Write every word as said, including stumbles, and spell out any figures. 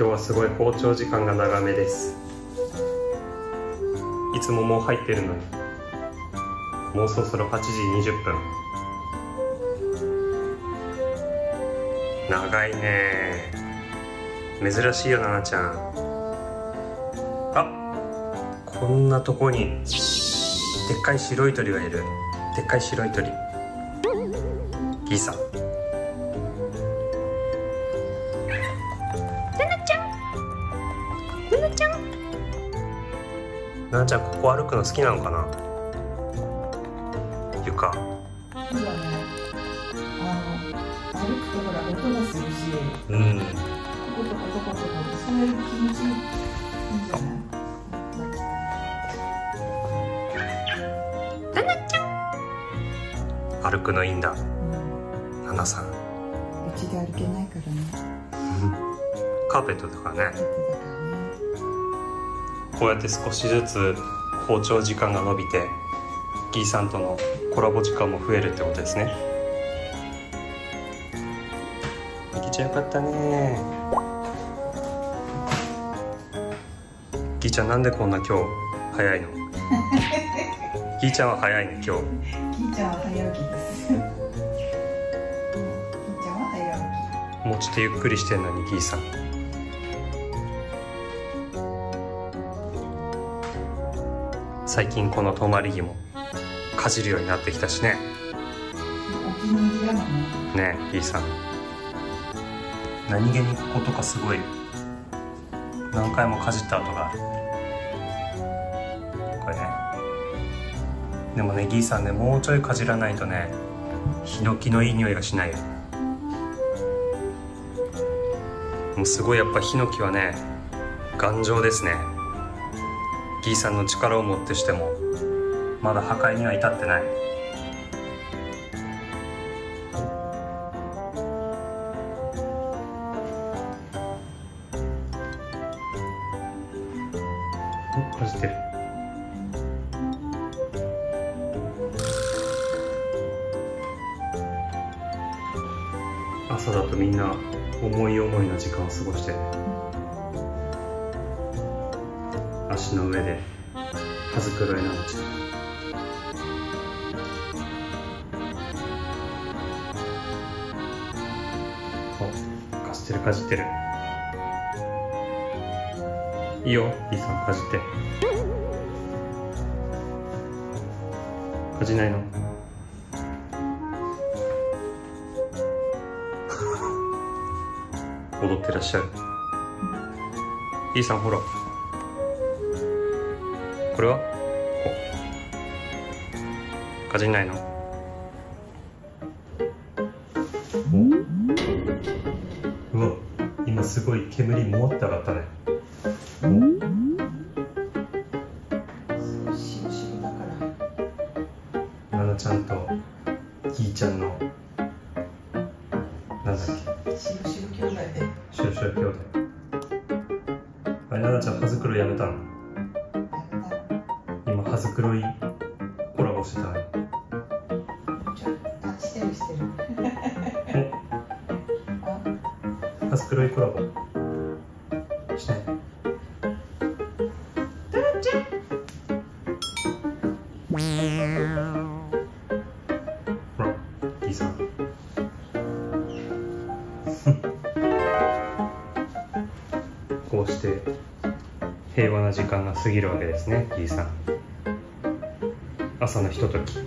今日はすごい包丁時間が長めです。いつももう入ってるのに、もうそろそろはちじにじゅっぷん。長いね。珍しいよななちゃん。あ、こんなとこにでっかい白い鳥がいる。でっかい白い鳥、ギサ。ななちゃん、ここ歩くの好きなのかな。床。いいよね。あの、歩くとほら音がするし。うん。こことかどこかとか、そういう気持ちいいんじゃない。ななちゃん。歩くのいいんだ。うん、ななさん。うちで歩けないからね。カーペットとかね。こうやって少しずつ包丁時間が伸びて、ギーさんとのコラボ時間も増えるってことですね。ミキちゃんよかったね。ギーちゃん、なんでこんな今日早いの？ギーちゃんは早いね、今日。ギーちゃんは早起きです。ギーちゃんは早起き。もうちょっとゆっくりしてんのに、ギーさん。最近このトマリギもかじるようになってきたしね。お気に入りだもんね。ねえ、リーさん。何気にこことかすごい何回もかじった跡がある。これね。でもね、ギーさんね、もうちょいかじらないとね、ヒノキのいい匂いがしないよ。もうすごい、やっぱヒノキはね、頑丈ですね。ギーさんの力をもってしてもまだ破壊には至ってない。お、かじってる。朝だとみんな思い思いの時間を過ごしてる。足の上で羽繕いなのちゃん。お、かじってるかじってる。いいよ、リーさん、かじって。かじないの？踊ってらっしゃる。リーさん、ほら。これはかじんないの？うわ、今すごい煙もわって上がったね。白白だからななちゃんとぎーちゃんのなんだっけ、白白兄弟で白白兄弟。あれ、ななちゃん、パズクロやめたの？今、はずくろいコラボしてた。してるしてる。はずくろいコラボして。タラちゃん。ほら、ギーさん。こうして平和な時間が過ぎるわけですね、ギーさん。朝のひととき。